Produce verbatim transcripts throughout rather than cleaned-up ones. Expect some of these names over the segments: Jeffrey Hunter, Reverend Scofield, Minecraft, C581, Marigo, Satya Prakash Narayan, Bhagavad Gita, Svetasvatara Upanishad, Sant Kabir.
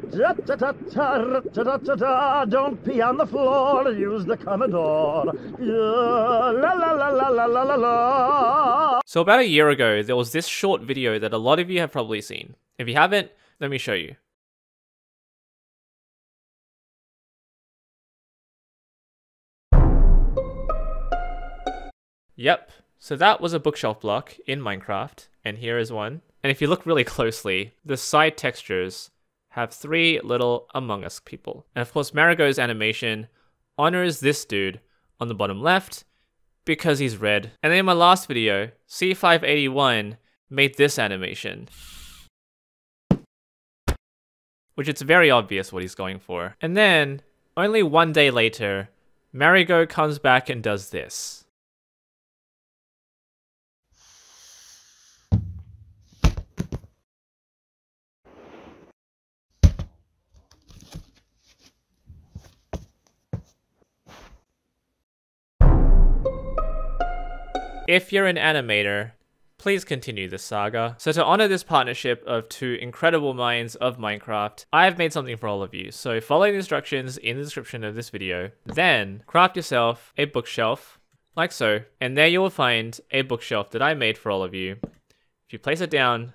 Don't pee on the floor, use the Commodore. So about a year ago, there was this short video that a lot of you have probably seen. If you haven't, let me show you. Yep, so that was a bookshelf block in Minecraft, and here is one. And if you look really closely, the side textures have three little Among Us people. And of course, Marigo's animation honors this dude on the bottom left because he's red. And then in my last video, C five eighty-one made this animation, which it's very obvious what he's going for. And then, only one day later, Marigo comes back and does this. If you're an animator, please continue this saga. So to honor this partnership of two incredible minds of Minecraft, I have made something for all of you. So follow the instructions in the description of this video, then craft yourself a bookshelf, like so. And there you will find a bookshelf that I made for all of you. If you place it down,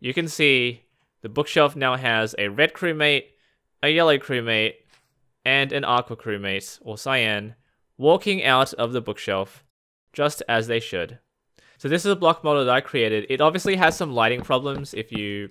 you can see the bookshelf now has a red crewmate, a yellow crewmate, and an aqua crewmate, or cyan, walking out of the bookshelf, just as they should. So this is a block model that I created. It obviously has some lighting problems if you,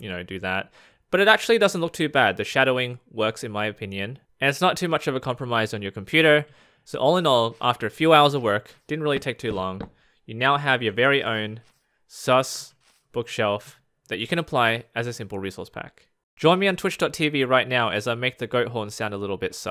you know, do that, but it actually doesn't look too bad. The shadowing works in my opinion, and it's not too much of a compromise on your computer. So all in all, after a few hours of work, didn't really take too long, you now have your very own sus bookshelf that you can apply as a simple resource pack. Join me on twitch dot t v right now as I make the goat horn sound a little bit sus.